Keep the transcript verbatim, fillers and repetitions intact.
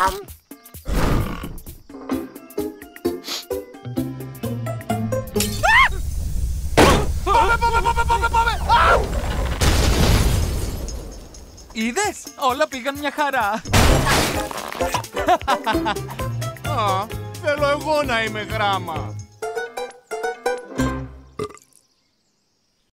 from? Είδες, όλα πήγαν μια χαρά. Α, θέλω εγώ να είμαι γράμμα.